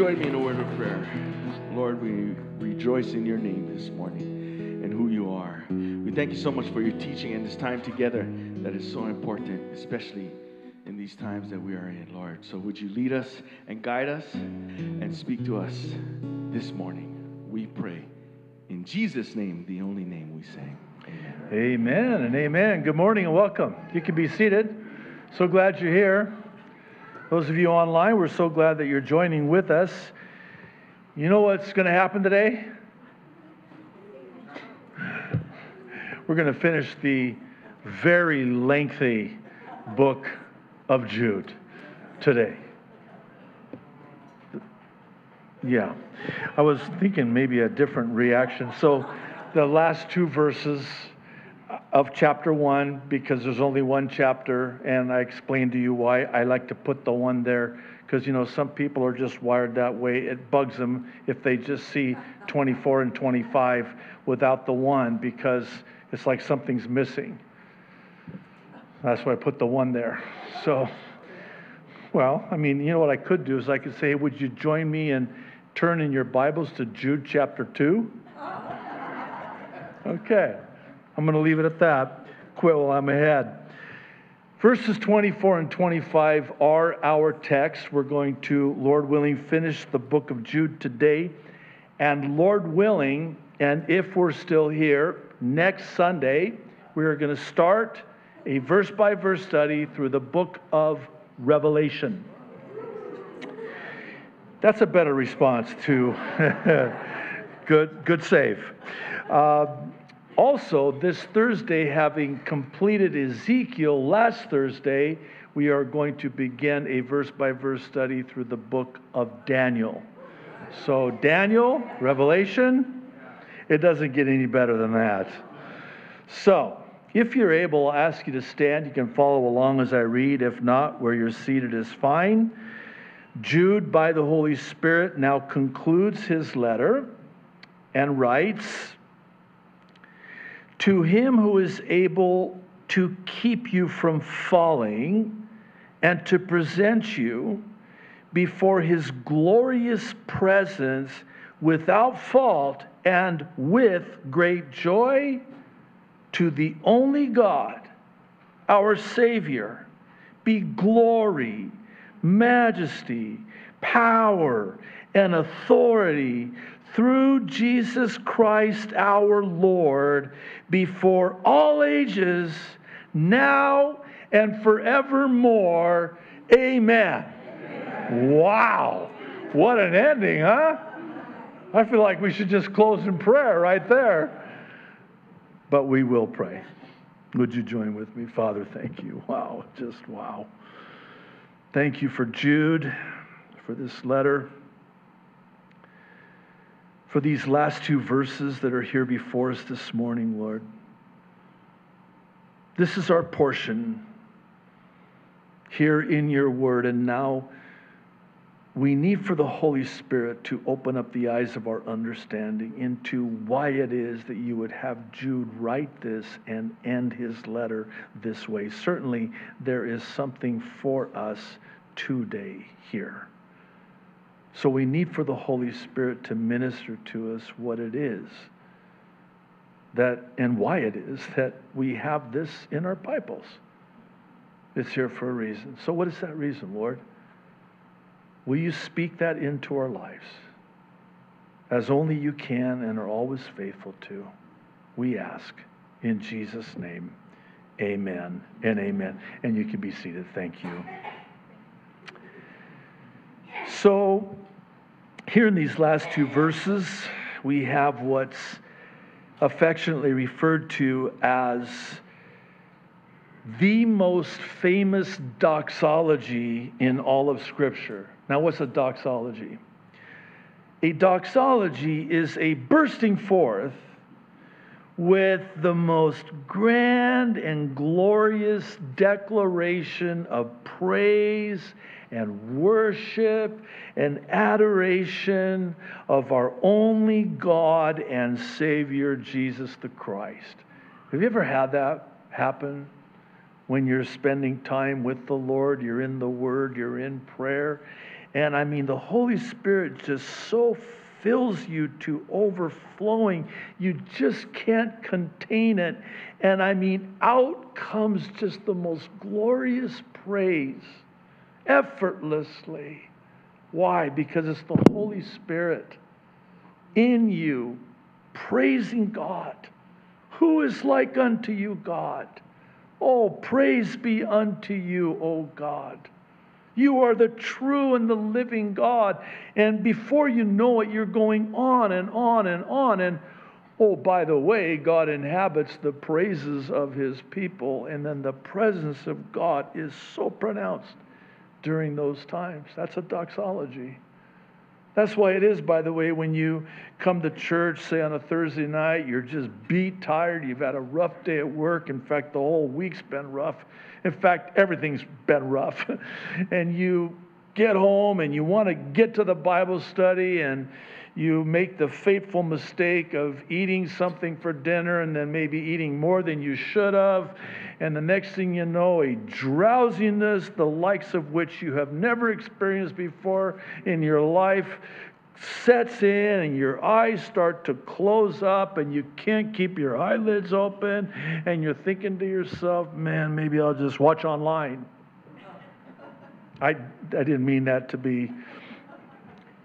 join me in a word of prayer? Lord, we rejoice in your name this morning and who you are. We thank you so much for your teaching and this time together that is so important, especially in these times that we are in, Lord. So would you lead us and guide us and speak to us this morning? We pray in Jesus' name, the only name we sing. Amen. Amen and amen. Good morning and welcome. You can be seated. So glad you're here. Those of you online, we're so glad that you're joining with us. You know what's going to happen today? We're going to finish the very lengthy book of Jude today. Yeah. I was thinking maybe a different reaction. So the last two verses of chapter 1, because there's only one chapter, and I explained to you why I like to put the one there, because, you know, some people are just wired that way. It bugs them if they just see 24 and 25 without the one, because it's like something's missing. That's why I put the one there. So, well, I mean, you know what I could do is I could say, hey, would you join me and turn in your Bibles to Jude chapter 2? Okay. I'm going to leave it at that. Quit while I'm ahead. Verses 24 and 25 are our text. We're going to, Lord willing, finish the book of Jude today. And Lord willing, and if we're still here, next Sunday, we are going to start a verse-by-verse study through the book of Revelation. That's a better response to good save. Also, this Thursday, having completed Ezekiel last Thursday, we are going to begin a verse-by-verse study through the book of Daniel. So Daniel, Revelation, it doesn't get any better than that. So, if you're able, I'll ask you to stand. You can follow along as I read. If not, where you're seated is fine. Jude, by the Holy Spirit, now concludes his letter and writes, to him who is able to keep you from falling and to present you before his glorious presence without fault and with great joy, to the only God, our Savior, be glory, majesty, power, and authority through Jesus Christ our Lord, before all ages, now and forevermore. Amen. Amen. Wow. What an ending, huh? I feel like we should just close in prayer right there. But we will pray. Would you join with me? Father, thank you. Wow, just wow. Thank you for Jude, for this letter, for these last two verses that are here before us this morning, Lord. This is our portion here in your word, and now we need for the Holy Spirit to open up the eyes of our understanding into why it is that you would have Jude write this and end his letter this way. Certainly, there is something for us today here. So we need for the Holy Spirit to minister to us what it is that, and why it is that we have this in our Bibles. It's here for a reason. So what is that reason, Lord? Will you speak that into our lives as only you can and are always faithful to? We ask in Jesus' name, amen and amen. And you can be seated. Thank you. So, here in these last two verses, we have what's affectionately referred to as the most famous doxology in all of Scripture. Now, what's a doxology? A doxology is a bursting forth with the most grand and glorious declaration of praise and worship and adoration of our only God and Savior, Jesus the Christ. Have you ever had that happen? When you're spending time with the Lord, you're in the Word, you're in prayer, And I mean, the Holy Spirit just so fills you to overflowing. You just can't contain it. And I mean, out comes just the most glorious praise, effortlessly. Why? Because it's the Holy Spirit in you, praising God. Who is like unto you, God? Oh, praise be unto you, O God. You are the true and the living God. And before you know it, you're going on and on and on. And oh, by the way, God inhabits the praises of his people. And then the presence of God is so pronounced during those times. That's a doxology. That's why it is, by the way, when you come to church, say on a Thursday night, you're just beat tired. You've had a rough day at work. In fact, the whole week's been rough. In fact, everything's been rough. And you get home and you want to get to the Bible study and you make the fateful mistake of eating something for dinner and then maybe eating more than you should have. And the next thing you know, a drowsiness, the likes of which you have never experienced before in your life, sets in and your eyes start to close up and you can't keep your eyelids open. And you're thinking to yourself, man, maybe I'll just watch online. I didn't mean that to be...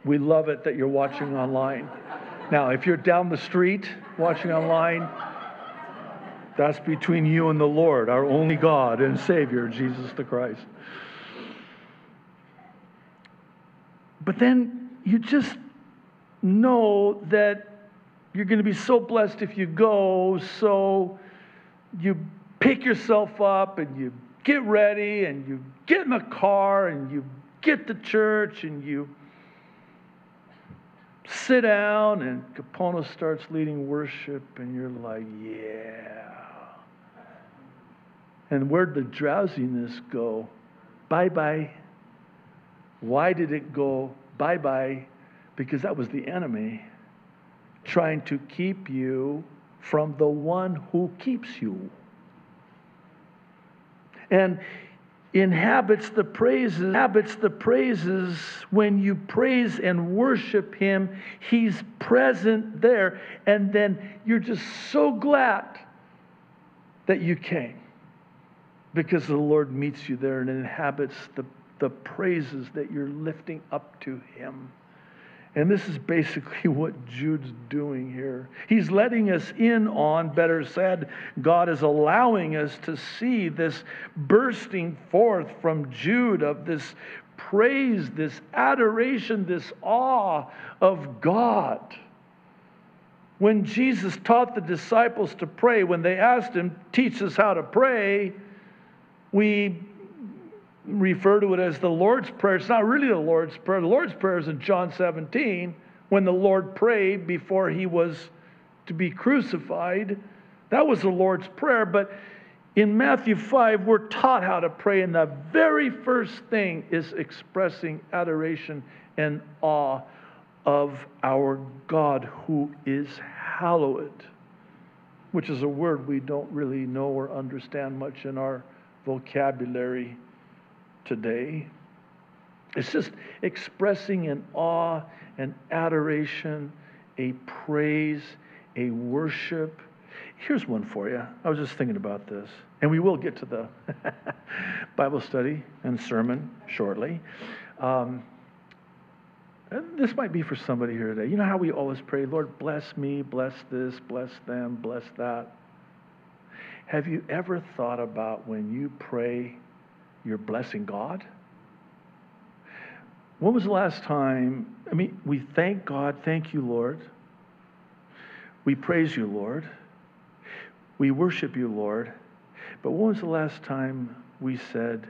We love it that you're watching online. Now, if you're down the street watching online, that's between you and the Lord, our only God and Savior, Jesus the Christ. But then you just know that you're going to be so blessed if you go, so you pick yourself up and you get ready and you get in the car and you get to church and you sit down and Kapono starts leading worship and you're like, yeah. And where'd the drowsiness go? Bye-bye. Why did it go bye-bye? Because that was the enemy trying to keep you from the one who keeps you. And inhabits the praises. When you praise and worship him, he's present there. And then you're just so glad that you came because the Lord meets you there and inhabits the praises that you're lifting up to him. And this is basically what Jude's doing here. He's letting us in on, better said, God is allowing us to see this bursting forth from Jude of this praise, this adoration, this awe of God. When Jesus taught the disciples to pray, when they asked him, teach us how to pray, we refer to it as the Lord's Prayer. It's not really the Lord's Prayer. The Lord's Prayer is in John 17, when the Lord prayed before he was to be crucified. That was the Lord's Prayer. But in Matthew 5, we're taught how to pray, and the very first thing is expressing adoration and awe of our God, who is hallowed, which is a word we don't really know or understand much in our vocabulary today. It's just expressing an awe, an adoration, a praise, a worship. Here's one for you. I was just thinking about this, and we will get to the Bible study and sermon shortly. This might be for somebody here today. You know how we always pray, Lord, bless me, bless this, bless them, bless that. Have you ever thought about when you pray, you're blessing God? When was the last time? I mean, we thank God. Thank you, Lord. We praise you, Lord. We worship you, Lord. But when was the last time we said,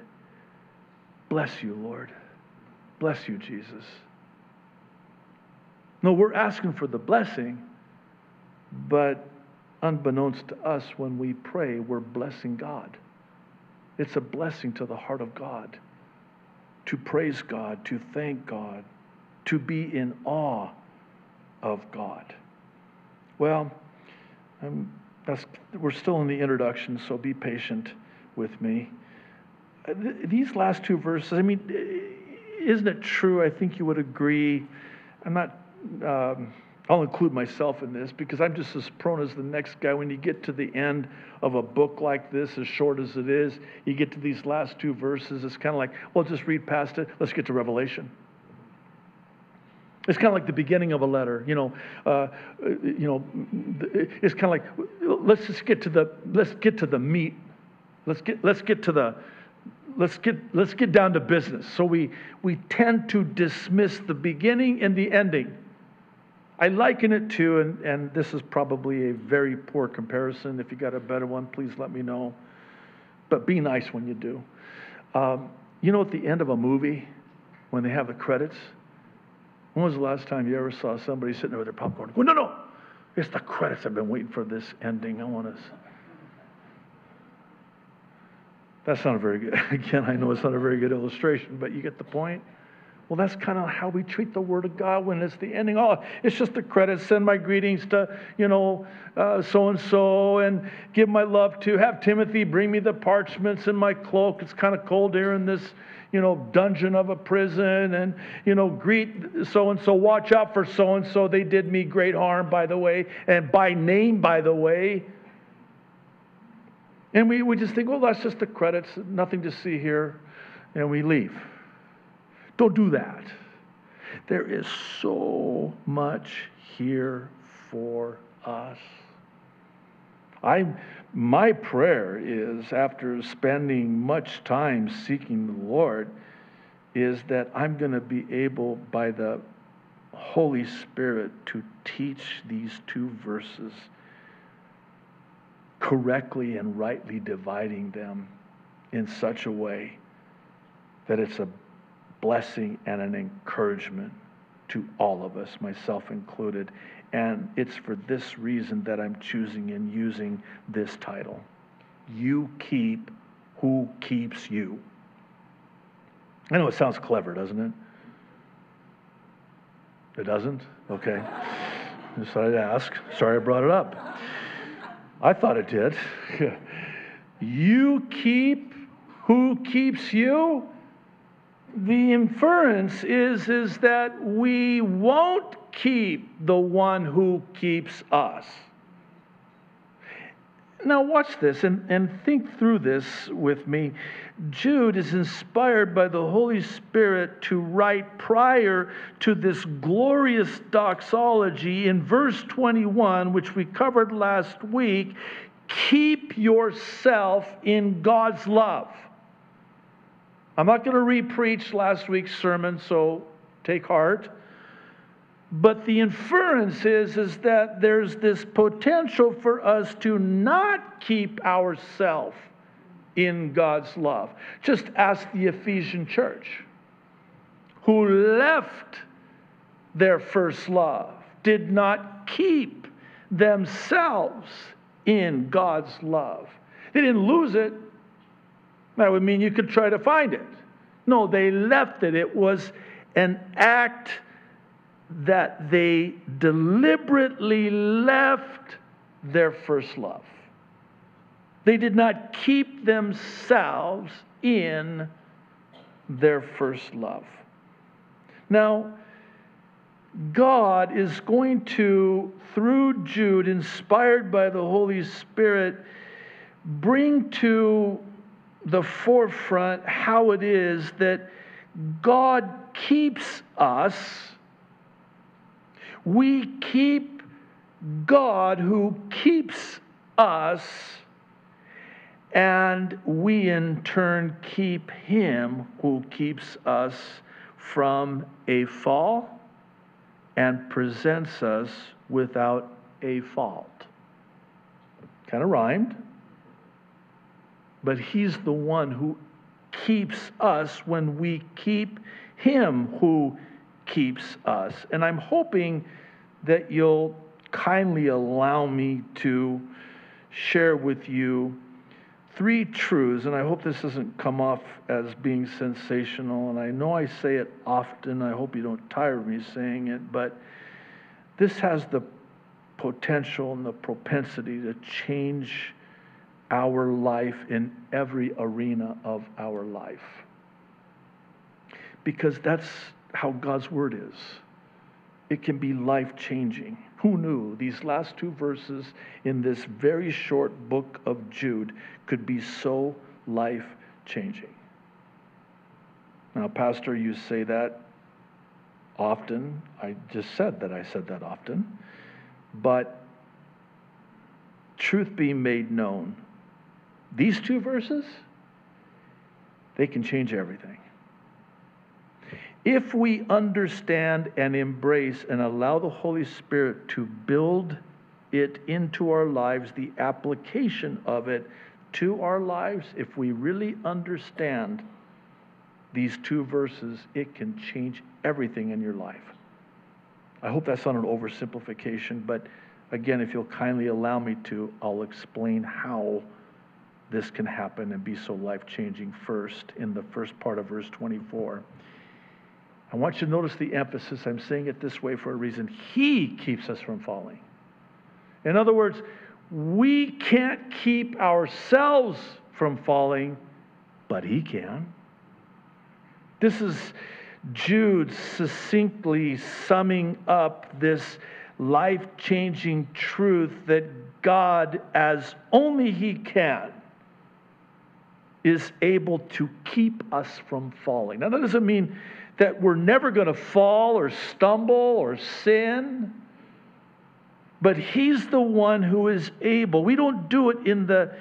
bless you, Lord. Bless you, Jesus. No, we're asking for the blessing, but unbeknownst to us, when we pray, we're blessing God. It's a blessing to the heart of God to praise God, to thank God, to be in awe of God. Well, we're still in the introduction, so be patient with me. These last two verses, I mean, Isn't it true? I think you would agree. I'm not, I'll include myself in this because I'm just as prone as the next guy. When you get to the end of a book like this, as short as it is, you get to these last two verses, it's kind of like, well, just read past it. Let's get to Revelation. It's kind of like the beginning of a letter, it's kind of like, let's get to the meat. Let's get down to business. So we tend to dismiss the beginning and the ending. I liken it to, and this is probably a very poor comparison. If you got a better one, please let me know. But be nice when you do. At the end of a movie, when they have the credits, when was the last time you ever saw somebody sitting there with their popcorn? Well, no, it's the credits. I've been waiting for this ending. I want to. That's not a very good, again, I know it's not a very good illustration, but you get the point. Well, that's kind of how we treat the Word of God when it's the ending. Oh, it's just the credits. Send my greetings to, so-and-so, and give my love to. Have Timothy bring me the parchments and my cloak. It's kind of cold here in this, dungeon of a prison. And, greet so-and-so. Watch out for so-and-so. They did me great harm, by the way, and by name, by the way. And we just think, well, that's just the credits. Nothing to see here. And we leave. Don't do that. There is so much here for us. My prayer is, after spending much time seeking the Lord, is that I'm going to be able, by the Holy Spirit, to teach these two verses correctly and rightly, dividing them in such a way that it's a blessing and an encouragement to all of us, myself included. And it's for this reason that I'm choosing and using this title. You keep who keeps you. I know it sounds clever, doesn't it? It doesn't? Okay. Just thought I'd ask. Sorry I brought it up. I thought it did. You keep who keeps you. The inference is that we won't keep the one who keeps us. Now watch this and think through this with me. Jude is inspired by the Holy Spirit to write prior to this glorious doxology in verse 21, which we covered last week. Keep yourself in God's love. I'm not going to re-preach last week's sermon, so take heart. But the inference is that there's this potential for us to not keep ourselves in God's love. Just ask the Ephesian church, who left their first love, did not keep themselves in God's love. They didn't lose it. That would mean you could try to find it. No, they left it. It was an act that they deliberately left their first love. They did not keep themselves in their first love. Now, God is going to, through Jude, inspired by the Holy Spirit, bring to the forefront how it is that God keeps us. We keep God who keeps us, and we in turn keep Him who keeps us from a fall and presents us without a fault. Kind of rhymed. But He's the one who keeps us when we keep Him who keeps us. And I'm hoping that you'll kindly allow me to share with you three truths. And I hope this doesn't come off as being sensational. And I know I say it often. I hope you don't tire of me saying it. But this has the potential and the propensity to change our life in every arena of our life. because that's how God's word is. It can be life-changing. Who knew these last two verses in this very short book of Jude could be so life-changing? Now, Pastor, you say that often. I just said that I said that often. But truth being made known, these two verses, they can change everything. If we understand and embrace and allow the Holy Spirit to build it into our lives, the application of it to our lives, if we really understand these two verses, it can change everything in your life. I hope that's not an oversimplification, but again, if you'll kindly allow me to, I'll explain how this can happen and be so life-changing first in the first part of verse 24. I want you to notice the emphasis. I'm saying it this way for a reason. He keeps us from falling. In other words, we can't keep ourselves from falling, but He can. This is Jude succinctly summing up this life-changing truth that God, as only He can, is able to keep us from falling. Now, that doesn't mean that we're never going to fall or stumble or sin, but He's the one who is able. We don't do it in the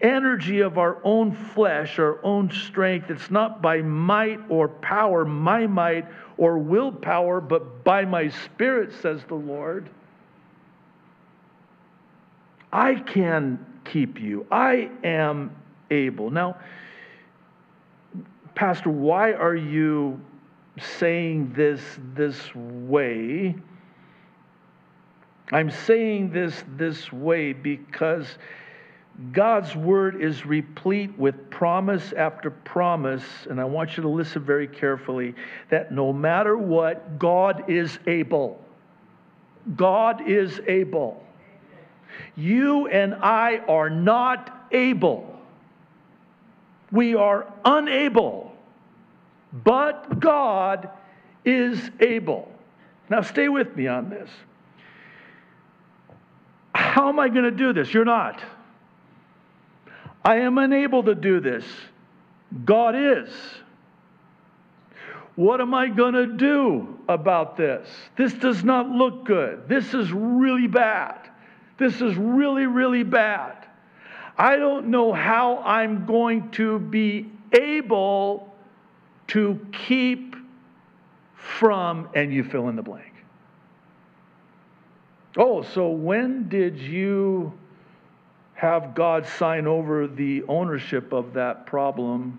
energy of our own flesh, our own strength. It's not by might or power, my might or willpower, but by my Spirit, says the Lord. I can keep you. I am able. Now, Pastor, why are you saying this way? I'm saying this way because God's word is replete with promise after promise, and I want you to listen very carefully, that no matter what, God is able. God is able. You and I are not able. We are unable, but God is able. Now stay with me on this. How am I going to do this? You're not. I am unable to do this. God is. What am I going to do about this? This does not look good. This is really bad. This is really, really bad. I don't know how I'm going to be able to keep from, and you fill in the blank. Oh, so when did you have God sign over the ownership of that problem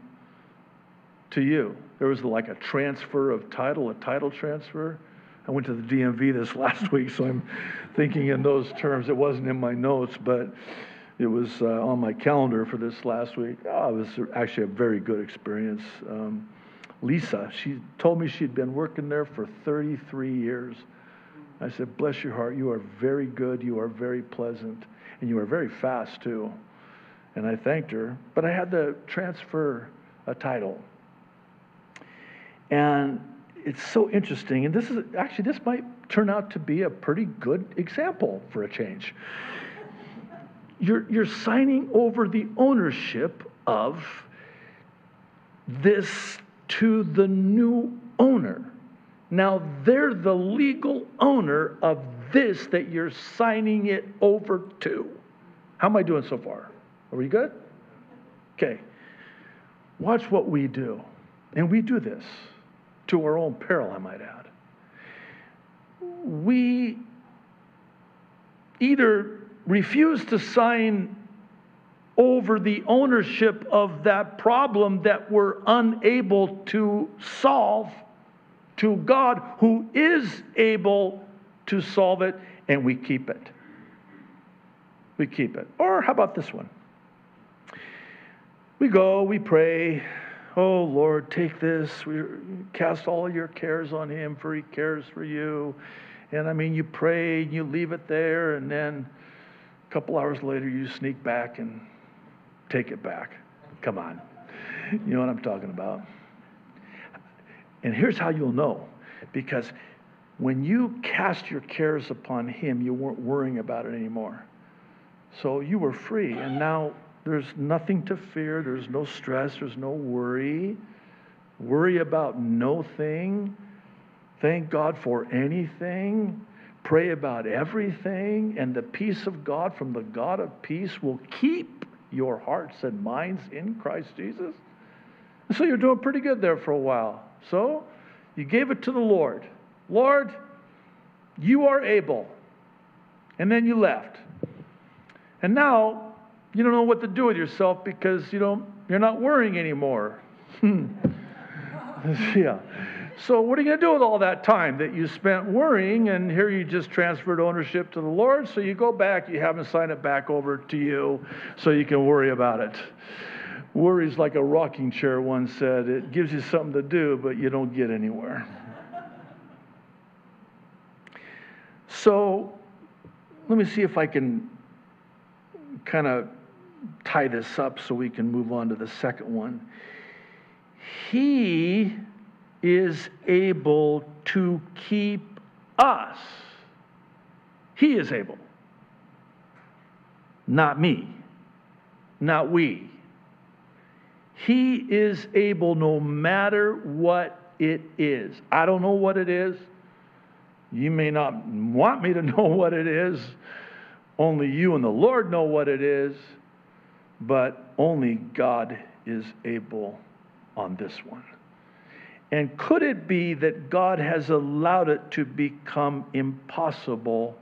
to you? There was like a transfer of title, a title transfer. I went to the DMV this last week, so I'm thinking in those terms. It wasn't in my notes, but it was on my calendar for this last week. Oh, it was actually a very good experience. Lisa, she told me she'd been working there for 33 years. I said, bless your heart, you are very good, you are very pleasant, and you are very fast too. And I thanked her, but I had to transfer a title. And it's so interesting, and this might turn out to be a pretty good example for a change. You're signing over the ownership of this to the new owner. Now, they're the legal owner of this that you're signing it over to. How am I doing so far? Are we good? Okay. Watch what we do. And we do this to our own peril, I might add. We either refuse to sign over the ownership of that problem that we're unable to solve to God, who is able to solve it, and we keep it. We keep it. Or how about this one? We go, we pray, oh Lord, take this, we cast all your cares on Him, for He cares for you. And I mean, you pray, you leave it there, and then a couple hours later, you sneak back and take it back. Come on. You know what I'm talking about. And here's how you'll know. Because when you cast your cares upon him, you weren't worrying about it anymore. So you were free. And now there's nothing to fear. There's no stress. There's no worry. Worry about no thing. Thank God for anything. Pray about everything. And the peace of God from the God of peace will keep your hearts and minds in Christ Jesus. So you're doing pretty good there for a while. So you gave it to the Lord. Lord, you are able. And then you left. And now you don't know what to do with yourself because you're not worrying anymore. Yeah. So what are you going to do with all that time that you spent worrying? And here you just transferred ownership to the Lord. So you go back. You have him sign it back over to you so you can worry about it. Worry's like a rocking chair, one said. It gives you something to do, but you don't get anywhere. So let me see if I can kind of tie this up so we can move on to the second one. He is able to keep us. He is able. Not me. Not we. He is able no matter what it is. I don't know what it is. You may not want me to know what it is. Only you and the Lord know what it is. But only God is able on this one. And could it be that God has allowed it to become impossible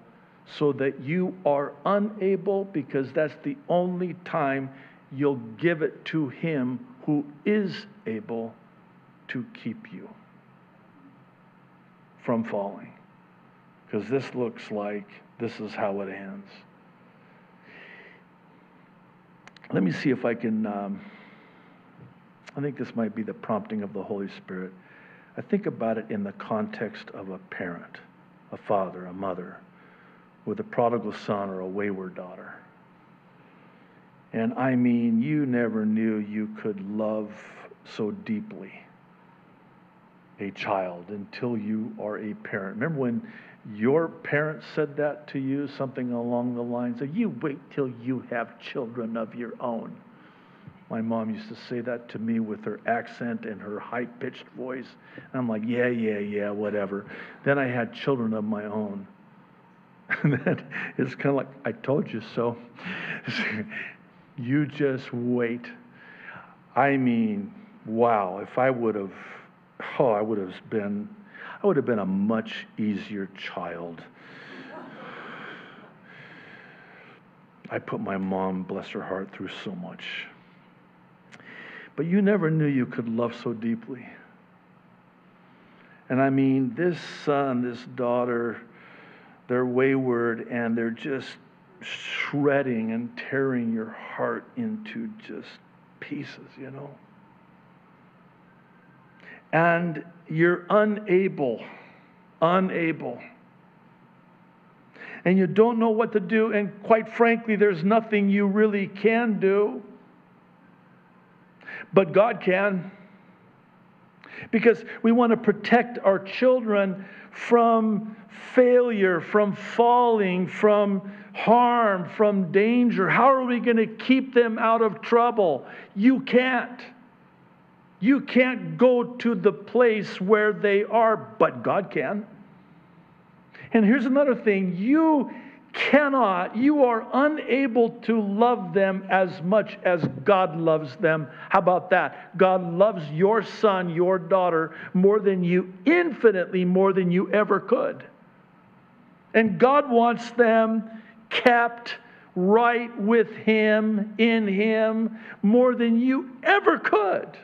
so that you are unable? Because that's the only time you'll give it to him who is able to keep you from falling. Because this looks like this is how it ends. Let me see if I can, I think this might be the prompting of the Holy Spirit. I think about it in the context of a parent, a father, a mother, with a prodigal son or a wayward daughter. And I mean, you never knew you could love so deeply a child until you are a parent. Remember when your parents said that to you, something along the lines of, you wait till you have children of your own. My mom used to say that to me with her accent and her high-pitched voice. And I'm like, yeah, whatever. Then I had children of my own. And then it's kind of like, I told you so. You just wait. I mean, wow, if I would have, I would have been a much easier child. I put my mom, bless her heart, through so much. But you never knew you could love so deeply. And I mean, this son, this daughter, they're wayward and they're just shredding and tearing your heart into just pieces, And you're unable. And you don't know what to do. And quite frankly, there's nothing you really can do. But God can. Because we want to protect our children from failure, from falling, from harm, from danger. How are we going to keep them out of trouble? You can't. You can't go to the place where they are, but God can. And here's another thing. You are unable to love them as much as God loves them. How about that? God loves your son, your daughter, more than you, infinitely more than you ever could. And God wants them kept right with him, in him, more than you ever could.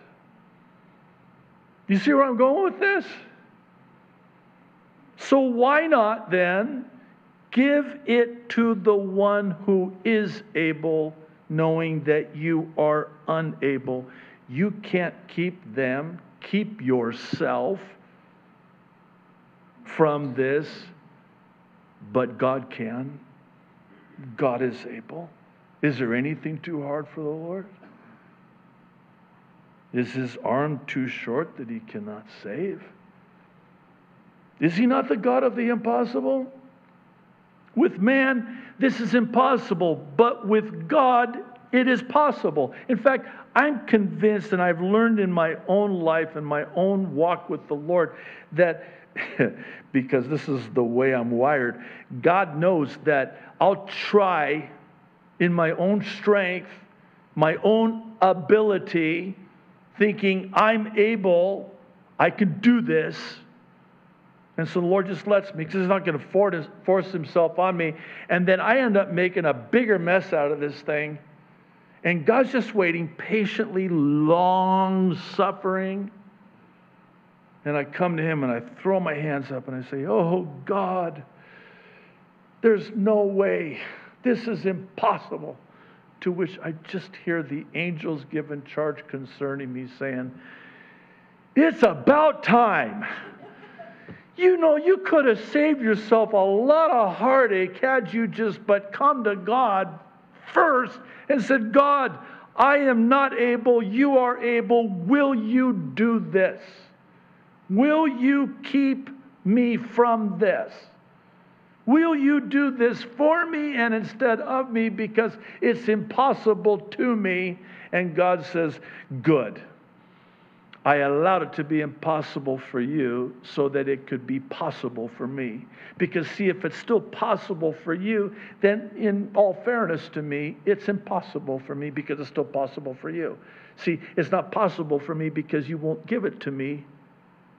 You see where I'm going with this? So why not then give it to the one who is able, knowing that you are unable? You can't keep them, keep yourself from this, but God can. God is able. Is there anything too hard for the Lord? Is his arm too short that he cannot save? Is he not the God of the impossible? With man, this is impossible, but with God, it is possible. In fact, I'm convinced, and I've learned in my own life and my own walk with the Lord, that because this is the way I'm wired, God knows that I'll try in my own strength, my own ability, thinking I'm able, I can do this. And so the Lord just lets me, because he's not going to force himself on me. And then I end up making a bigger mess out of this thing. And God's just waiting patiently, long-suffering. And I come to him and I throw my hands up and I say, "Oh, God, there's no way. This is impossible." To which I just hear the angels given charge concerning me saying, "It's about time. You know, you could have saved yourself a lot of heartache had you just but come to God first and said, 'God, I am not able. You are able. Will you do this? Will you keep me from this? Will you do this for me and instead of me, because it's impossible to me?'" And God says, "Good. I allowed it to be impossible for you so that it could be possible for me. Because see, if it's still possible for you, then in all fairness to me, it's impossible for me because it's still possible for you. See, it's not possible for me because you won't give it to me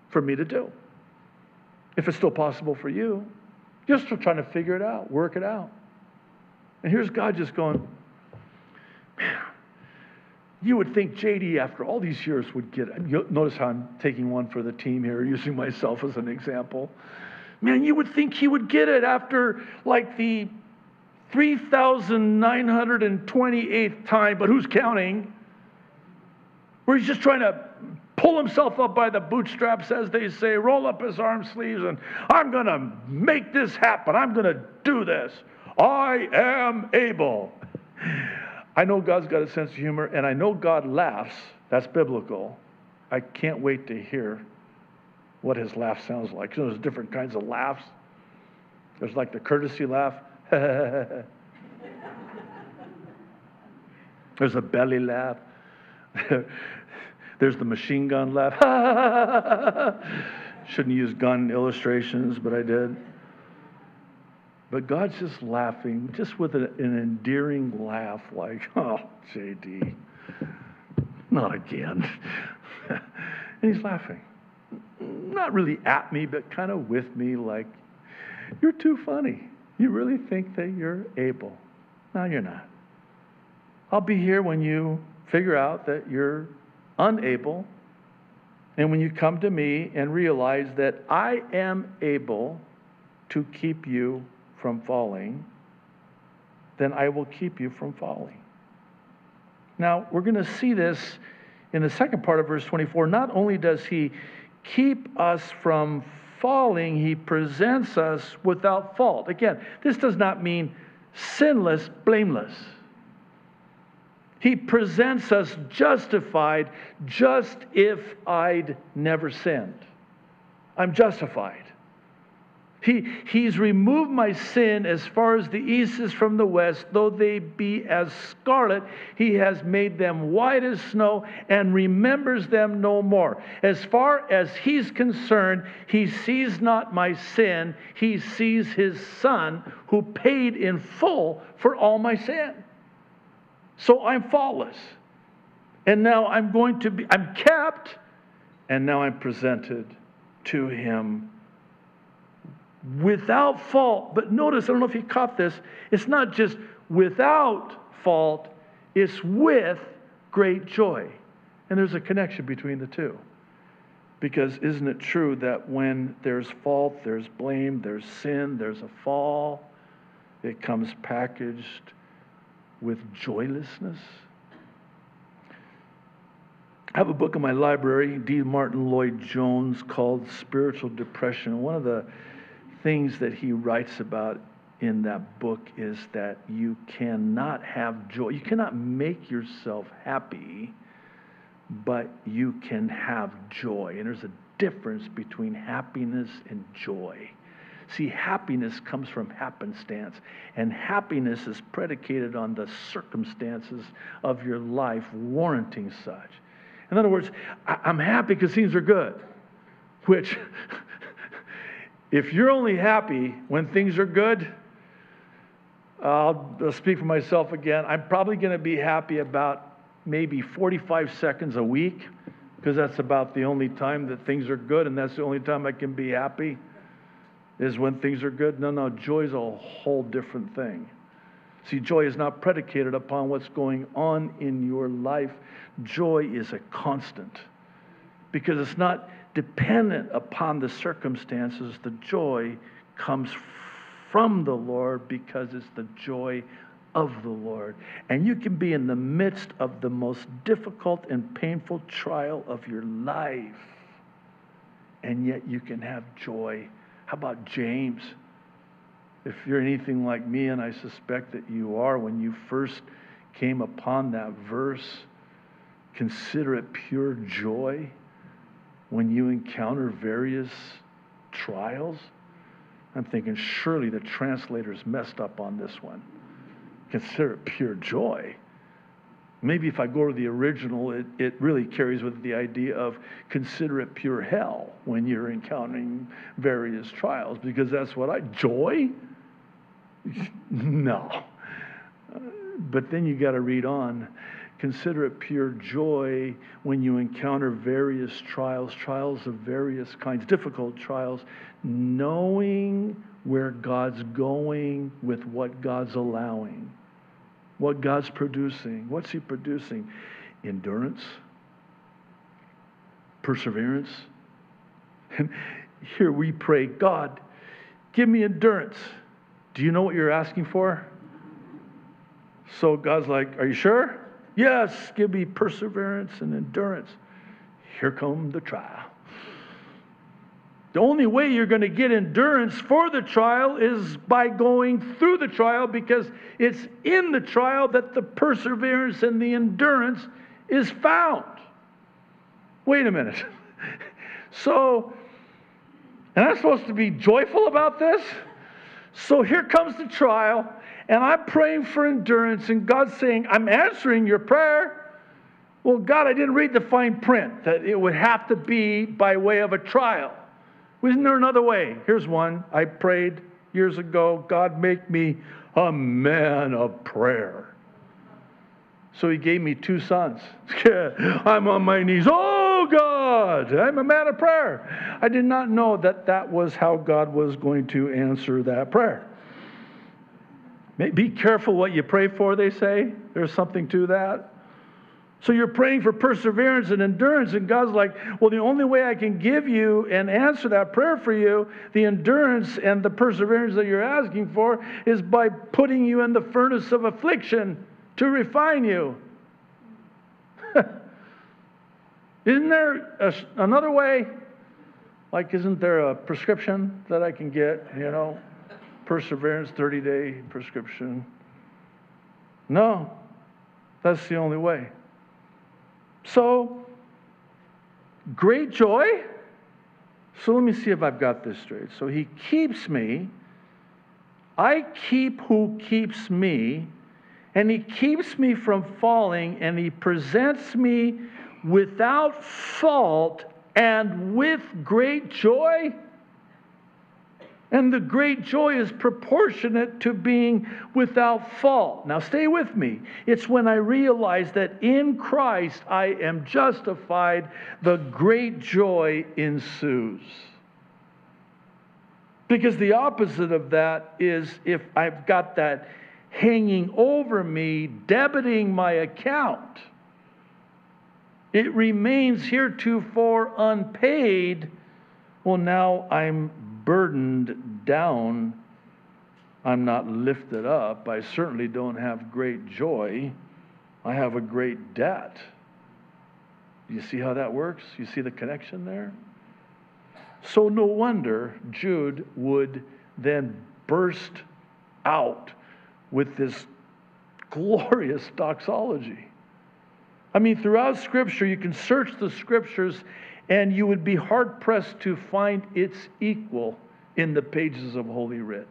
for me to do. If it's still possible for you, you're still trying to figure it out, work it out." And here's God just going, "Man, you would think JD, after all these years, would get it." You'll notice how I'm taking one for the team here, using myself as an example. "Man, you would think he would get it after like the 3,928th time," but who's counting? Where he's just trying to pull himself up by the bootstraps, as they say, roll up his arm sleeves, and "I'm going to make this happen. I'm going to do this. I am able." I know God's got a sense of humor, and I know God laughs. That's biblical. I can't wait to hear what his laugh sounds like. You know, there's different kinds of laughs. There's like the courtesy laugh. There's a belly laugh. There's the machine gun laugh. Shouldn't use gun illustrations, but I did. But God's just laughing, just with an endearing laugh, like, "Oh, JD, not again." And he's laughing. Not really at me, but kind of with me, like, "You're too funny. You really think that you're able. No, you're not. I'll be here when you figure out that you're unable. And when you come to me and realize that I am able to keep you from falling, then I will keep you from falling." Now, we're going to see this in the second part of verse 24. Not only does he keep us from falling, he presents us without fault. Again, this does not mean sinless, blameless. He presents us justified, just if I'd never sinned. I'm justified. He's removed my sin as far as the east is from the west. Though they be as scarlet, he has made them white as snow and remembers them no more. As far as he's concerned, he sees not my sin. He sees his son who paid in full for all my sin. So I'm faultless. And now I'm kept. And now I'm presented to him without fault. But notice, I don't know if you caught this, it's not just without fault, it's with great joy. And there's a connection between the two. Because isn't it true that when there's fault, there's blame, there's sin, there's a fall, it comes packaged with joylessness? I have a book in my library, D. Martin Lloyd Jones, called Spiritual Depression. One of the things that he writes about in that book is that you cannot have joy. You cannot make yourself happy but you can have joy. And there's a difference between happiness and joy. See, happiness comes from happenstance, and happiness is predicated on the circumstances of your life warranting such. In other words, I'm happy because things are good, which if you're only happy when things are good, I'll speak for myself again, I'm probably going to be happy about maybe 45 seconds a week, because that's about the only time that things are good, and that's the only time I can be happy is when things are good. No, joy is a whole different thing. See, joy is not predicated upon what's going on in your life. Joy is a constant, because it's not dependent upon the circumstances. The joy comes from the Lord because it's the joy of the Lord. And you can be in the midst of the most difficult and painful trial of your life, and yet you can have joy. How about James? If you're anything like me, and I suspect that you are, when you first came upon that verse, consider it pure joy when you encounter various trials. I'm thinking, surely the translators messed up on this one. Consider it pure joy. Maybe if I go to the original, it really carries with it the idea of consider it pure hell when you're encountering various trials, because that's what joy? No. But then you got to read on. Consider it pure joy when you encounter various trials, trials of various kinds, difficult trials, knowing where God's going with what God's allowing. What God's producing. What's He producing? Endurance, perseverance. And here we pray, God, give me endurance. Do you know what you're asking for? So God's like, are you sure? Yes, give me perseverance and endurance. Here come the trial. The only way you're going to get endurance for the trial is by going through the trial, because it's in the trial that the perseverance and the endurance is found. Wait a minute. So, and I'm supposed to be joyful about this? So here comes the trial, and I'm praying for endurance, and God's saying, I'm answering your prayer. Well, God, I didn't read the fine print that it would have to be by way of a trial. Isn't there another way? Here's one. I prayed years ago, God, make me a man of prayer. So He gave me two sons. I'm on my knees. Oh, God, I'm a man of prayer. I did not know that that was how God was going to answer that prayer. Be careful what you pray for, they say. There's something to that. So you're praying for perseverance and endurance, and God's like, well, the only way I can give you and answer that prayer for you, the endurance and the perseverance that you're asking for, is by putting you in the furnace of affliction to refine you. Isn't there another way? Like, isn't there a prescription that I can get, you know, perseverance, 30-day prescription? No, that's the only way. So, great joy. So let me see if I've got this straight. So He keeps me. I keep who keeps me. And He keeps me from falling. And He presents me without fault and with great joy. And the great joy is proportionate to being without fault. Now stay with me. It's when I realize that in Christ I am justified, the great joy ensues. Because the opposite of that is if I've got that hanging over me, debiting my account, it remains heretofore unpaid. Well, now I'm burdened down, I'm not lifted up. I certainly don't have great joy. I have a great debt. You see how that works? You see the connection there? So no wonder Jude would then burst out with this glorious doxology. I mean, throughout Scripture, you can search the Scriptures and you would be hard-pressed to find its equal in the pages of Holy Writ.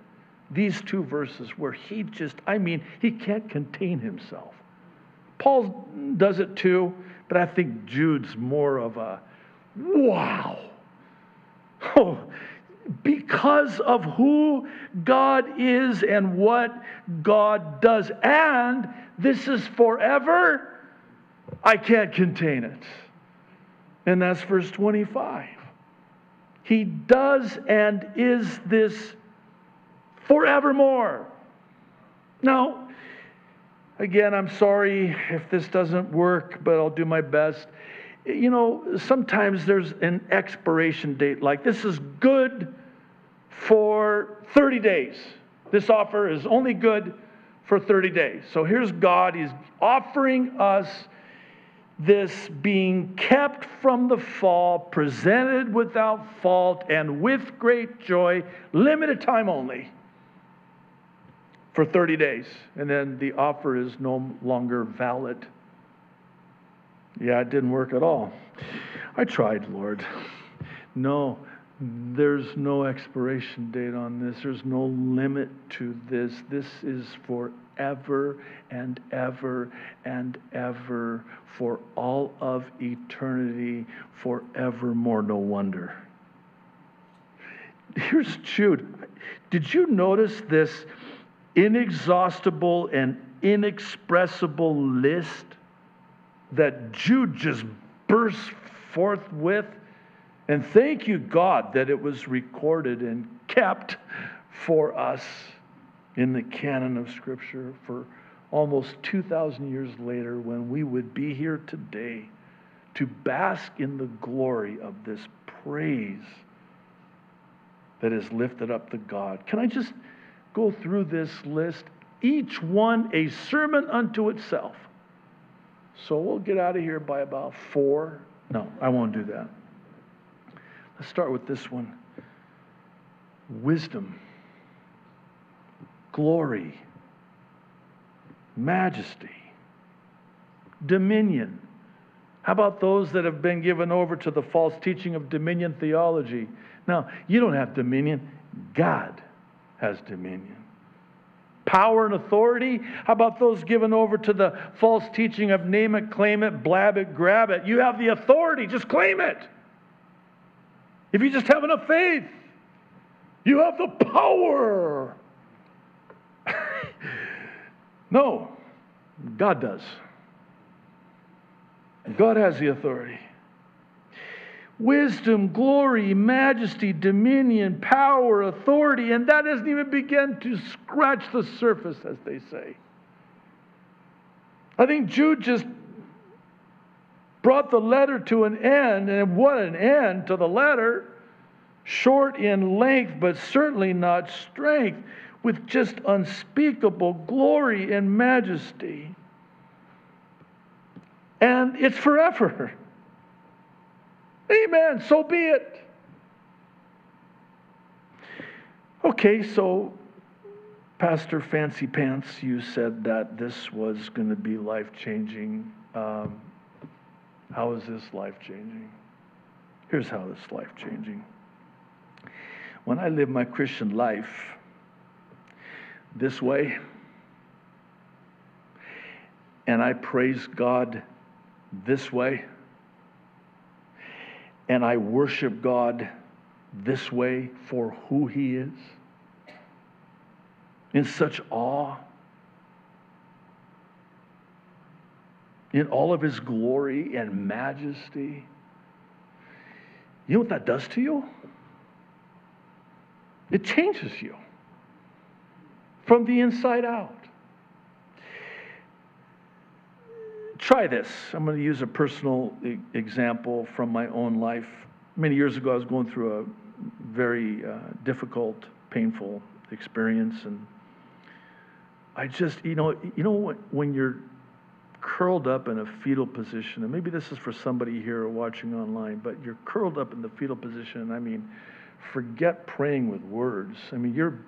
These two verses where he just, I mean, he can't contain himself. Paul does it too, but I think Jude's more of a, wow. Oh, because of who God is and what God does. And this is forever. I can't contain it. And that's verse 25. He does and is this forevermore. Now, again, I'm sorry if this doesn't work, but I'll do my best. You know, sometimes there's an expiration date, like this is good for 30 days. This offer is only good for 30 days. So here's God. He's offering us this being kept from the fall, presented without fault, and with great joy, limited time only, for 30 days. And then the offer is no longer valid. Yeah, it didn't work at all. I tried, Lord. No, there's no expiration date on this. There's no limit to this. This is forever and ever and ever, for all of eternity, forevermore. No wonder. Here's Jude. Did you notice this inexhaustible and inexpressible list that Jude just burst forth with? And thank you, God, that it was recorded and kept for us in the canon of Scripture for almost 2,000 years later, when we would be here today to bask in the glory of this praise that is lifted up to God. Can I just go through this list? Each one a sermon unto itself. So we'll get out of here by about 4. No, I won't do that. Let's start with this one. Wisdom, glory, majesty, dominion. How about those that have been given over to the false teaching of dominion theology? Now, you don't have dominion. God has dominion. Power and authority? How about those given over to the false teaching of name it, claim it, blab it, grab it? You have the authority. Just claim it. If you just have enough faith, you have the power. No, God does. God has the authority. Wisdom, glory, majesty, dominion, power, authority, and that doesn't even begin to scratch the surface, as they say. I think Jude just brought the letter to an end, and what an end to the letter! Short in length, but certainly not strength, with just unspeakable glory and majesty. And it's forever. Amen, so be it. Okay, so Pastor Fancy Pants, you said that this was going to be life-changing. How is this life-changing? Here's how it's life-changing. When I lived my Christian life this way, and I praised God this way, and I worship God this way for who He is, in such awe, in all of His glory and majesty. You know what that does to you? It changes you from the inside out. Try this. I'm going to use a personal example from my own life. Many years ago, I was going through a very difficult, painful experience, and I just, you know, when you're curled up in a fetal position, and maybe this is for somebody here or watching online, but you're curled up in the fetal position, and I mean, Forget praying with words. I mean,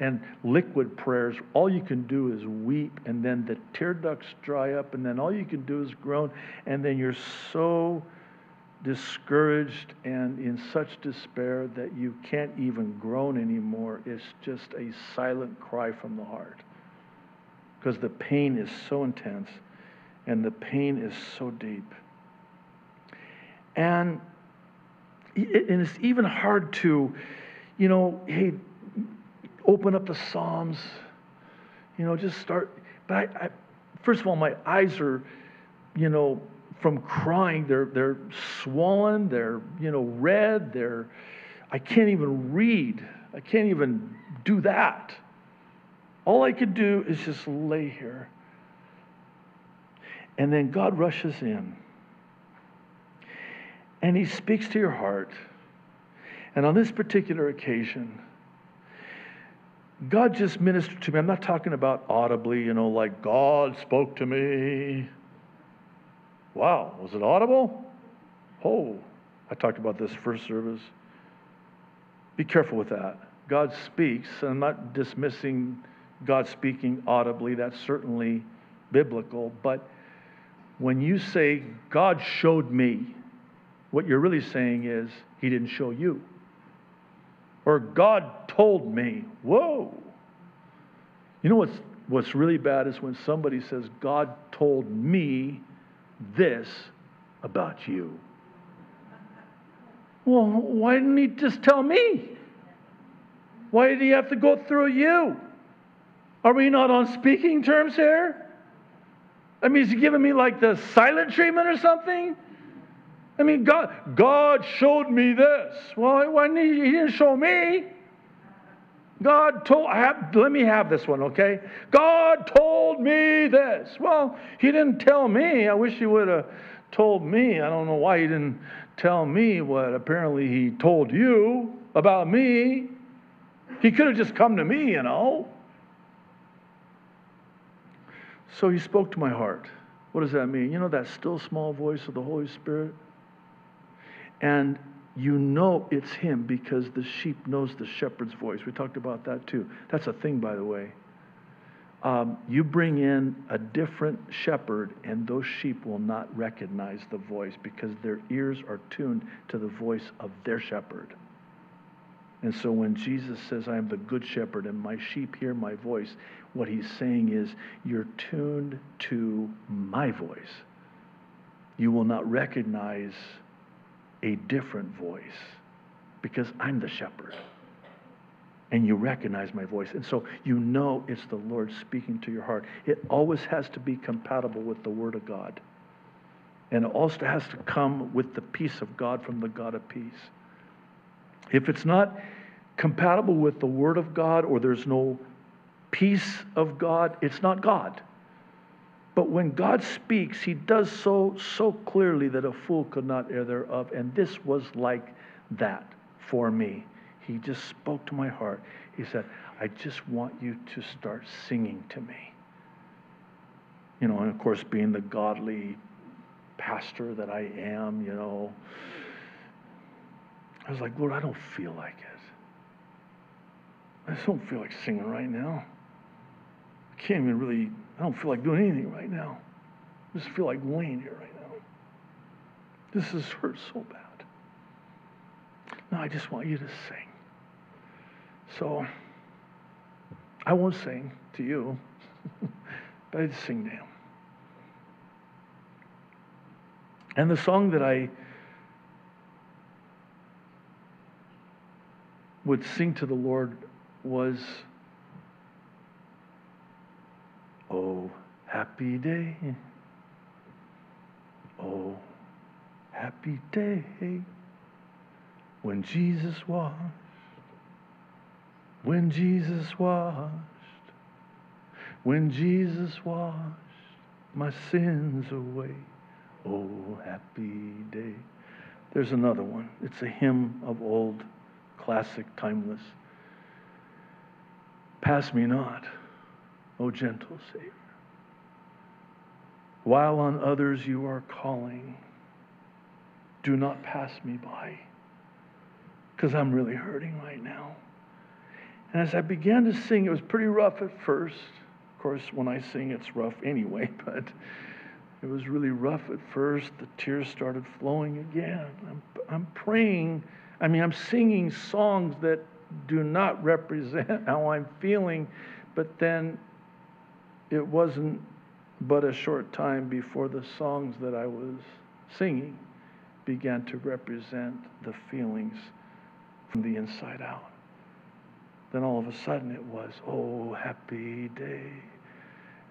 and liquid prayers, all you can do is weep, and then the tear ducts dry up, and then all you can do is groan, and then you're so discouraged and in such despair that you can't even groan anymore. It's just a silent cry from the heart, because the pain is so intense and the pain is so deep. And it's even hard to, you know, hey, open up the Psalms, you know, just start. But I first of all, my eyes are, you know, from crying, they're swollen, they're, you know, red, I can't even read. I can't even do that. All I could do is just lay here. And then God rushes in. And he speaks to your heart. And on this particular occasion, God just ministered to me. I'm not talking about audibly, you know, like God spoke to me. Wow, was it audible? Oh, I talked about this first service. Be careful with that. God speaks, and I'm not dismissing God speaking audibly. That's certainly biblical. But when you say, God showed me, what you're really saying is, he didn't show you. Or God told me. Whoa. You know what's really bad is when somebody says, God told me this about you. Well, why didn't he just tell me? Why did he have to go through you? Are we not on speaking terms here? I mean, is he giving me like the silent treatment or something? I mean, God showed me this. Well, why didn't he didn't show me. God told, let me have this one, okay? God told me this. Well, he didn't tell me. I wish he would have told me. I don't know why he didn't tell me what apparently he told you about me. He could have just come to me, you know. So he spoke to my heart. What does that mean? You know, that still small voice of the Holy Spirit? And you know it's him because the sheep knows the shepherd's voice. We talked about that too. That's a thing, by the way. You bring in a different shepherd, and those sheep will not recognize the voice because their ears are tuned to the voice of their shepherd. And so when Jesus says, I am the good shepherd and my sheep hear my voice, what he's saying is, you're tuned to my voice. You will not recognize a different voice because I'm the shepherd and you recognize my voice. And so you know it's the Lord speaking to your heart. It always has to be compatible with the Word of God, and it also has to come with the peace of God from the God of peace. If it's not compatible with the Word of God, or there's no peace of God, it's not God. But when God speaks, he does so clearly that a fool could not err thereof. And this was like that for me. He just spoke to my heart. He said, I just want you to start singing to me. You know, and of course, being the godly pastor that I am, you know, I was like, Lord, I don't feel like it. I just don't feel like singing right now. I can't even really... I don't feel like doing anything right now. I just feel like laying here right now. This has hurt so bad. No, I just want you to sing. So I won't sing to you, but I'd sing to him. And the song that I would sing to the Lord was, Oh, happy day. Oh, happy day when Jesus washed, when Jesus washed, when Jesus washed my sins away. Oh, happy day. There's another one. It's a hymn of old, classic, timeless. Pass me not, O gentle Savior, while on others you are calling, do not pass me by. because I'm really hurting right now. And as I began to sing, it was pretty rough at first. Of course, when I sing, it's rough anyway, but it was really rough at first. The tears started flowing again. I'm praying. I mean, I'm singing songs that do not represent how I'm feeling, but then it wasn't but a short time before the songs that I was singing began to represent the feelings from the inside out. Then all of a sudden it was, oh, happy day.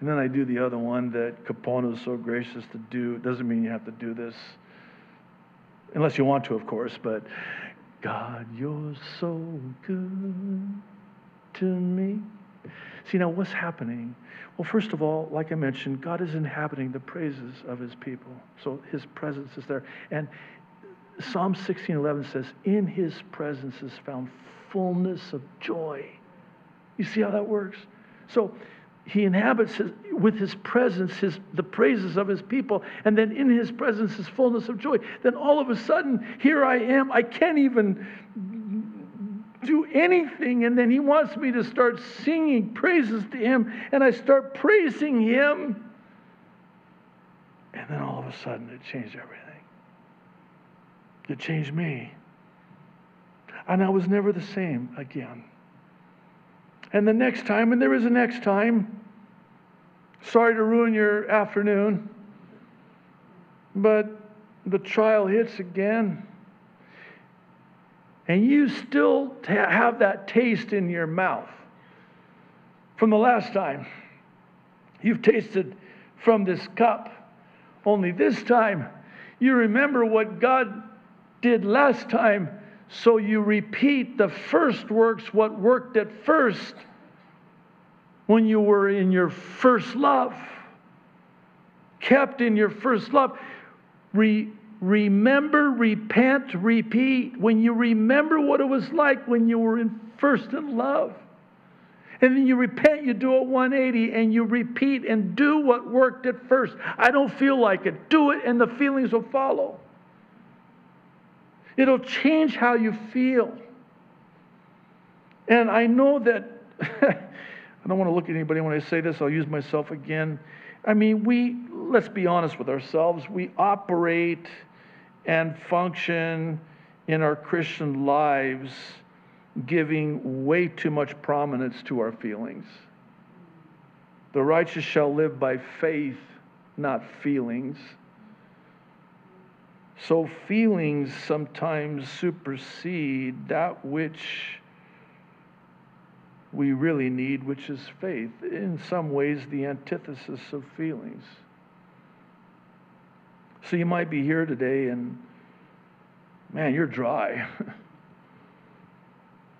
And then I do the other one that Kapono is so gracious to do. It doesn't mean you have to do this, unless you want to, of course, but God, you're so good to me. See, now what's happening? Well, first of all, like I mentioned, God is inhabiting the praises of his people. So his presence is there. And Psalm 16:11 says, in his presence is found fullness of joy. You see how that works? So he inhabits with his presence the praises of his people, and then in his presence is fullness of joy. Then all of a sudden, here I am. I can't even do anything, and then he wants me to start singing praises to him, and I start praising him, and then all of a sudden it changed everything. It changed me, and I was never the same again. And the next time, and there is a next time, sorry to ruin your afternoon, but the trial hits again. And you still have that taste in your mouth from the last time. You've tasted from this cup. Only this time, you remember what God did last time, so you repeat the first works, what worked at first when you were in your first love, kept in your first love. Remember, repent, repeat. When you remember what it was like when you were in first in love, and then you repent, you do a 180, and you repeat and do what worked at first. I don't feel like it. Do it, and the feelings will follow. It'll change how you feel. And I know that, I don't want to look at anybody when I say this. I'll use myself again. I mean, let's be honest with ourselves. We operate and function in our Christian lives giving way too much prominence to our feelings. The righteous shall live by faith, not feelings. So feelings sometimes supersede that which we really need, which is faith. In some ways, the antithesis of feelings. So you might be here today and, man, you're dry.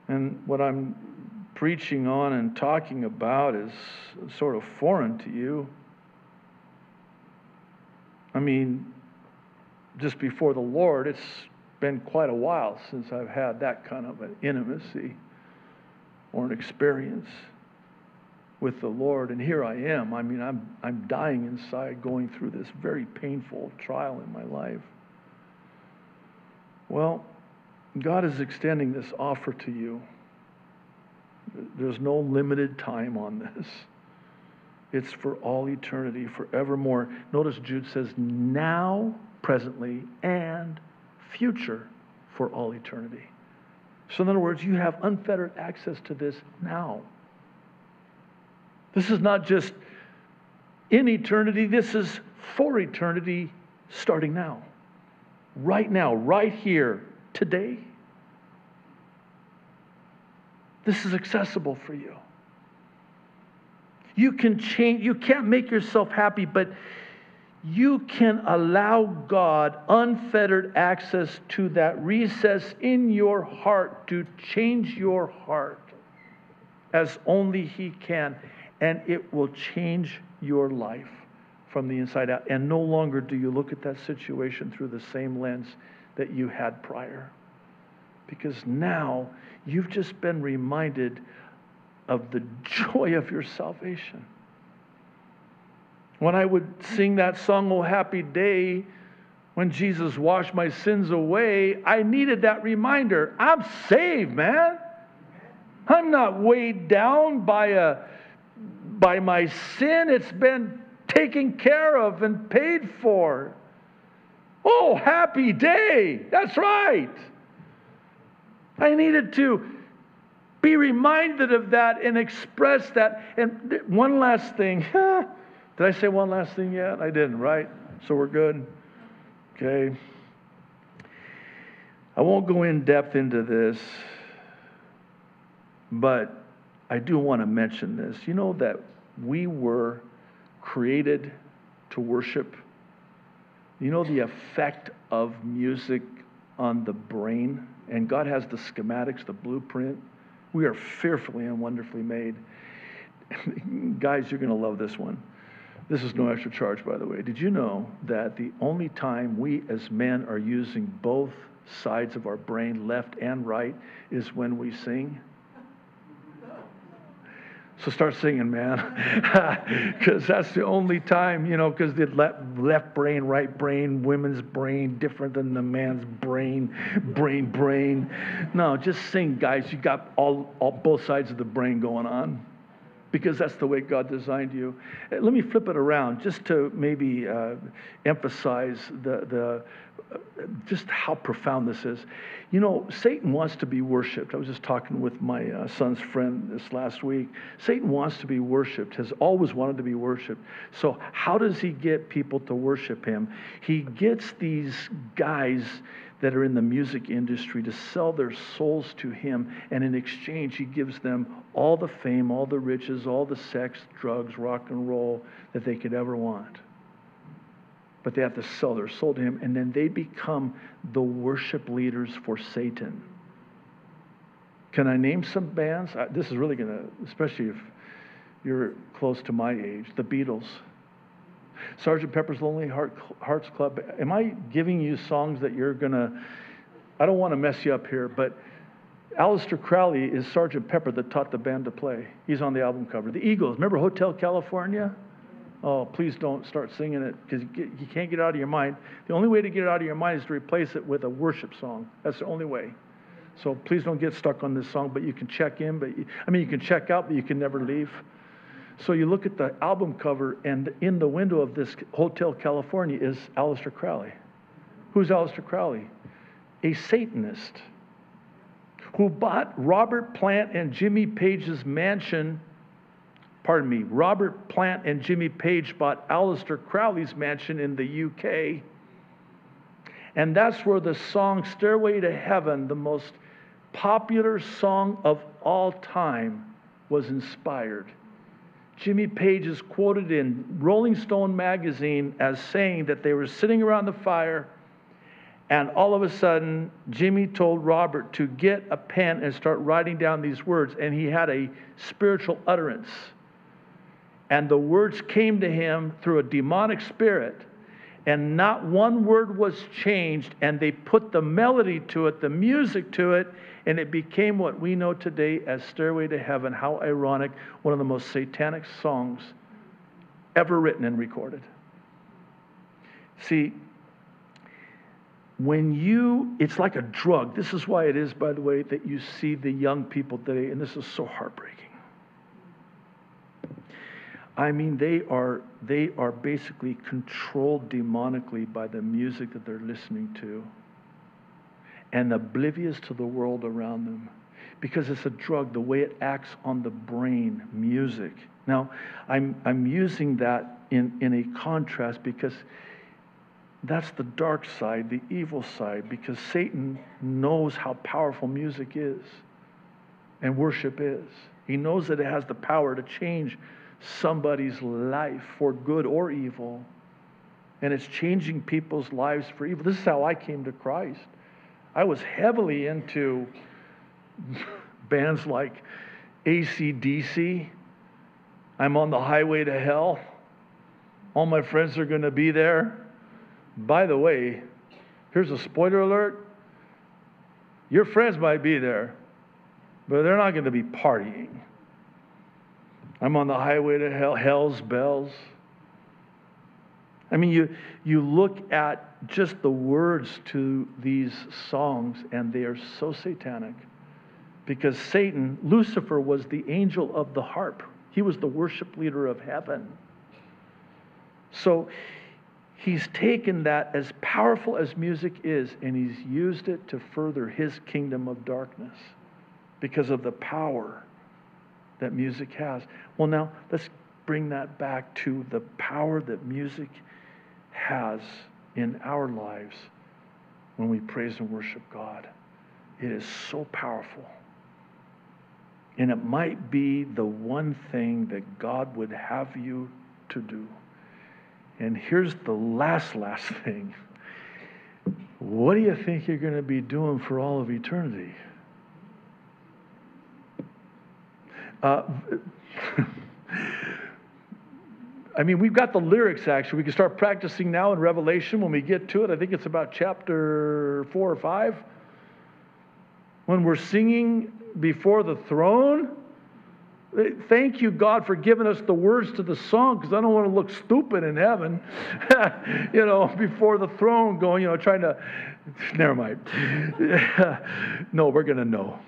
And what I'm preaching on and talking about is sort of foreign to you. I mean, just before the Lord, it's been quite a while since I've had that kind of an intimacy or an experience with the Lord. And here I am. I mean, I'm dying inside, going through this very painful trial in my life. Well, God is extending this offer to you. There's no limited time on this. It's for all eternity, forevermore. Notice Jude says, now, presently, and future, for all eternity. So in other words, you have unfettered access to this now. This is not just in eternity. This is for eternity, starting now, right here, today. This is accessible for you. You can change. You can't make yourself happy, but you can allow God unfettered access to that recess in your heart to change your heart as only he can. And it will change your life from the inside out. And no longer do you look at that situation through the same lens that you had prior. Because now you've just been reminded of the joy of your salvation. When I would sing that song, Oh Happy Day, when Jesus washed my sins away, I needed that reminder. I'm saved, man. I'm not weighed down by my sin. It's been taken care of and paid for. Oh, happy day. That's right. I needed to be reminded of that and express that. And one last thing. Did I say one last thing yet? I didn't, right? So we're good. Okay. I won't go in depth into this, but I do want to mention this. You know that we were created to worship. You know the effect of music on the brain? And God has the schematics, the blueprint. We are fearfully and wonderfully made. Guys, you're going to love this one. This is no extra charge, by the way. Did you know that the only time we as men are using both sides of our brain, left and right, is when we sing? So start singing, man, because that's the only time, you know, because the left brain, right brain, women's brain, different than the man's brain. No, just sing, guys. You got all both sides of the brain going on, because that's the way God designed you. Let me flip it around just to maybe emphasize just how profound this is. You know, Satan wants to be worshipped. I was just talking with my son's friend this last week. Satan wants to be worshipped, has always wanted to be worshipped. So how does he get people to worship him? He gets these guys that are in the music industry to sell their souls to him, and in exchange he gives them all the fame, all the riches, all the sex, drugs, rock and roll that they could ever want. But they have to sell their soul to him, and then they become the worship leaders for Satan. Can I name some bands? This is really going to, especially if you're close to my age, the Beatles. Sgt. Pepper's Lonely Hearts Club. Am I giving you songs that you're going to, I don't want to mess you up here, but Aleister Crowley is Sgt. Pepper that taught the band to play. He's on the album cover. The Eagles, remember Hotel California? Oh, please don't start singing it, because you can't get it out of your mind. The only way to get it out of your mind is to replace it with a worship song. That's the only way. So please don't get stuck on this song, but you can check in. You can check out, but you can never leave. So you look at the album cover, and in the window of this Hotel California is Aleister Crowley. Who's Aleister Crowley? A Satanist who bought Robert Plant and Jimmy Page's mansion. Pardon me, Robert Plant and Jimmy Page bought Aleister Crowley's mansion in the UK. And that's where the song Stairway to Heaven, the most popular song of all time, was inspired. Jimmy Page is quoted in Rolling Stone magazine as saying that they were sitting around the fire, and all of a sudden, Jimmy told Robert to get a pen and start writing down these words, and he had a spiritual utterance. And the words came to him through a demonic spirit, and not one word was changed, and they put the melody to it, the music to it, and it became what we know today as Stairway to Heaven. How ironic, one of the most satanic songs ever written and recorded. See, it's like a drug. This is why it is, by the way, that you see the young people today, and this is so heartbreaking. I mean, they are basically controlled demonically by the music that they're listening to, and oblivious to the world around them, because it's a drug, the way it acts on the brain, music. Now, I'm using that in a contrast, because that's the dark side, the evil side, because Satan knows how powerful music is and worship is. He knows that it has the power to change somebody's life for good or evil, and it's changing people's lives for evil. This is how I came to Christ. I was heavily into bands like AC/DC, I'm on the Highway to Hell, all my friends are going to be there. By the way, here's a spoiler alert, your friends might be there, but they're not going to be partying. I'm on the Highway to Hell, Hell's Bells. I mean, you look at just the words to these songs, and they are so satanic. Because Satan, Lucifer, was the angel of the harp. He was the worship leader of heaven. So he's taken that, as powerful as music is, and he's used it to further his kingdom of darkness because of the power that music has. Well, now, let's bring that back to the power that music has in our lives when we praise and worship God. It is so powerful. And it might be the one thing that God would have you to do. And here's the last thing. What do you think you're going to be doing for all of eternity? I mean, we've got the lyrics, actually. We can start practicing now in Revelation when we get to it. I think it's about chapter 4 or 5. When we're singing before the throne, thank you, God, for giving us the words to the song, because I don't want to look stupid in heaven, you know, before the throne going, you know, trying to, never mind. No, we're going to know.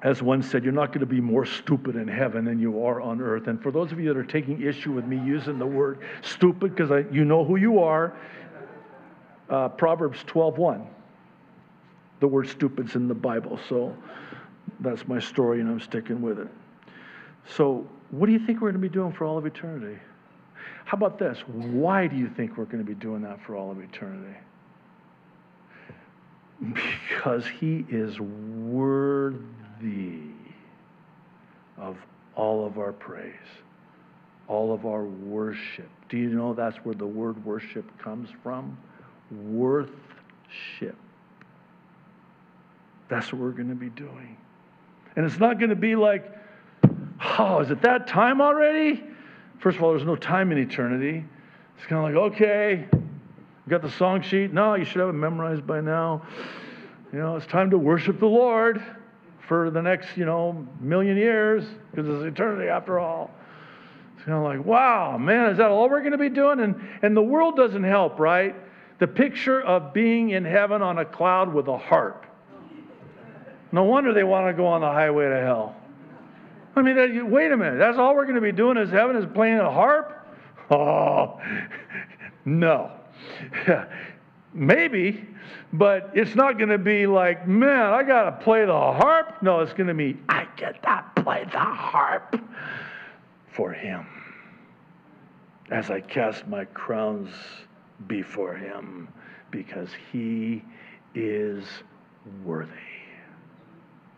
As one said, you're not going to be more stupid in heaven than you are on earth. And for those of you that are taking issue with me using the word stupid, because you know who you are, Proverbs 12:1. The word stupid's in the Bible, so that's my story, and I'm sticking with it. So what do you think we're going to be doing for all of eternity? How about this? Why do you think we're going to be doing that for all of eternity? Because he is worthy of all of our praise, all of our worship. Do you know that's where the word worship comes from? Worth-ship. That's what we're going to be doing. And it's not going to be like, oh, is it that time already? First of all, there's no time in eternity. It's kind of like, okay, you got the song sheet? No, you should have it memorized by now. You know, it's time to worship the Lord for the next, you know, million years, because it's eternity after all. It's kind of like, wow, man, is that all we're going to be doing? And the world doesn't help, right? The picture of being in heaven on a cloud with a harp. No wonder they want to go on the highway to hell. I mean, wait a minute. That's all we're going to be doing is heaven is playing a harp? Oh, no. Maybe, but it's not going to be like, man, I got to play the harp. No, it's going to be, I get to play the harp for him as I cast my crowns before him, because he is worthy.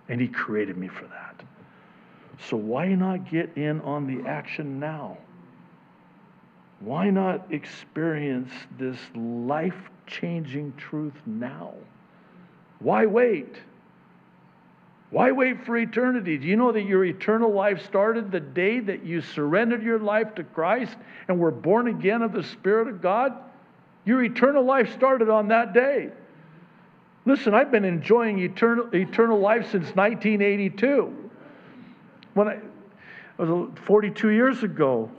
And he created me for that. So why not get in on the action now? Why not experience this life-changing truth now? Why wait? Why wait for eternity? Do you know that your eternal life started the day that you surrendered your life to Christ and were born again of the Spirit of God? Your eternal life started on that day. Listen, I've been enjoying eternal life since 1982. When I was 42 years ago.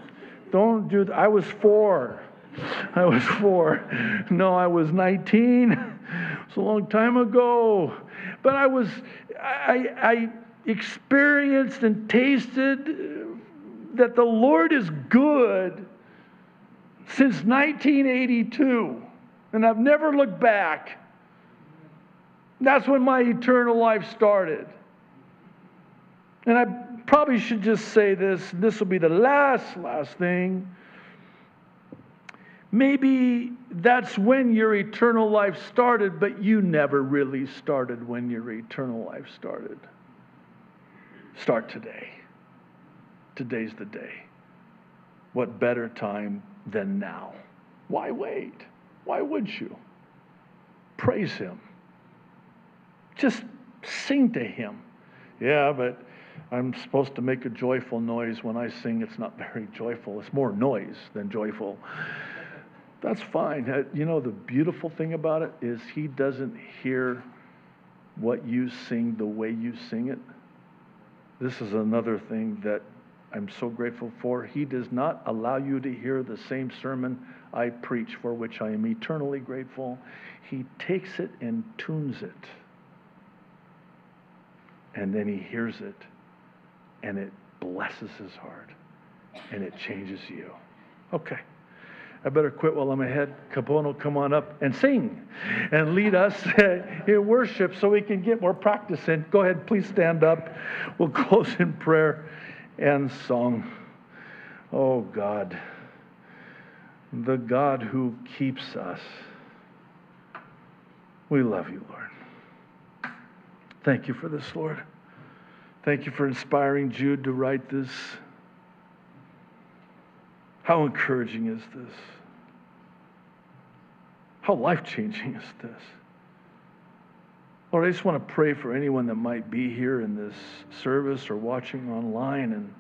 Don't do that. I was four. No, I was 19. It's a long time ago. But I experienced and tasted that the Lord is good since 1982, and I've never looked back. That's when my eternal life started. And I probably should just say this. This will be the last thing. Maybe that's when your eternal life started, but you never really started when your eternal life started. Start today. Today's the day. What better time than now? Why wait? Why would you? Praise him. Just sing to him. Yeah, but I'm supposed to make a joyful noise. When I sing, it's not very joyful. It's more noise than joyful. That's fine. You know, the beautiful thing about it is he doesn't hear what you sing the way you sing it. This is another thing that I'm so grateful for. He does not allow you to hear the same sermon I preach, for which I am eternally grateful. He takes it and tunes it. And then he hears it, and it blesses his heart, and it changes you. Okay. I better quit while I'm ahead. Kapono, come on up and sing and lead us in worship so we can get more practice in. Go ahead, please stand up. We'll close in prayer and song. Oh God, the God who keeps us. We love you, Lord. Thank you for this, Lord. Thank you for inspiring Jude to write this. How encouraging is this? How life-changing is this? Lord, I just want to pray for anyone that might be here in this service or watching online. And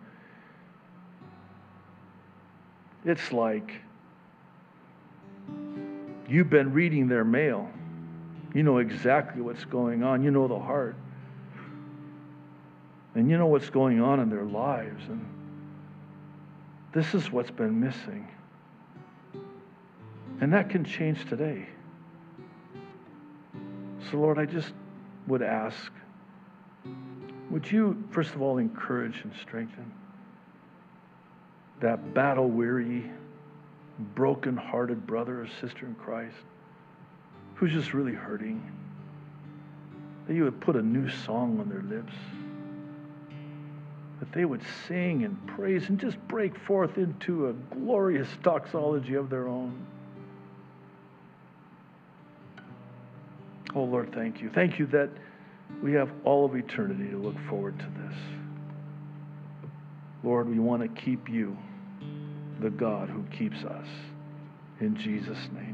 it's like you've been reading their mail. You know exactly what's going on. You know the heart. And you know what's going on in their lives. And this is what's been missing. And that can change today. So, Lord, I just would ask, would you, first of all, encourage and strengthen that battle-weary, broken-hearted brother or sister in Christ who's just really hurting, that you would put a new song on their lips, that they would sing and praise and just break forth into a glorious doxology of their own. Oh, Lord, thank you. Thank you that we have all of eternity to look forward to this. Lord, we want to keep you, the God who keeps us. In Jesus' name.